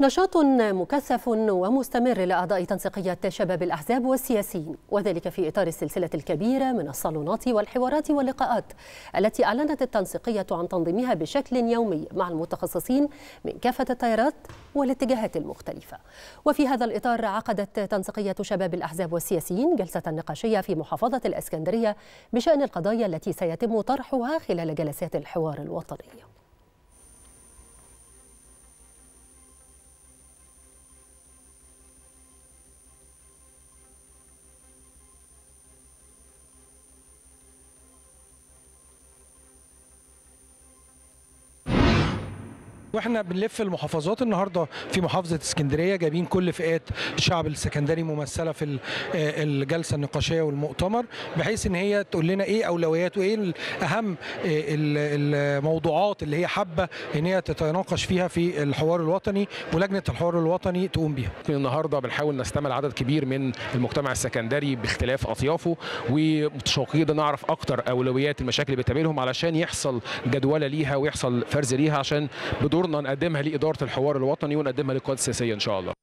نشاط مكثف ومستمر لأعضاء تنسيقية شباب الأحزاب والسياسيين، وذلك في إطار السلسلة الكبيرة من الصالونات والحوارات واللقاءات التي أعلنت التنسيقية عن تنظيمها بشكل يومي مع المتخصصين من كافة التيارات والاتجاهات المختلفة. وفي هذا الإطار عقدت تنسيقية شباب الأحزاب والسياسيين جلسة نقاشية في محافظة الإسكندرية بشأن القضايا التي سيتم طرحها خلال جلسات الحوار الوطني. واحنا بنلف المحافظات النهارده في محافظه اسكندريه، جايبين كل فئات الشعب السكندري ممثله في الجلسه النقاشيه والمؤتمر، بحيث ان هي تقول لنا ايه اولويات وايه اهم الموضوعات اللي هي حابه ان هي تتناقش فيها في الحوار الوطني ولجنه الحوار الوطني تقوم بيها. النهارده بنحاول نستمع لعدد كبير من المجتمع السكندري باختلاف اطيافه، ومتشوقين نعرف اكتر اولويات المشاكل اللي بتقابلهم علشان يحصل جدوله ليها ويحصل فرز ليها، عشان بدور نقدمها لإدارة الحوار الوطني ونقدمها للقيادة السياسية إن شاء الله.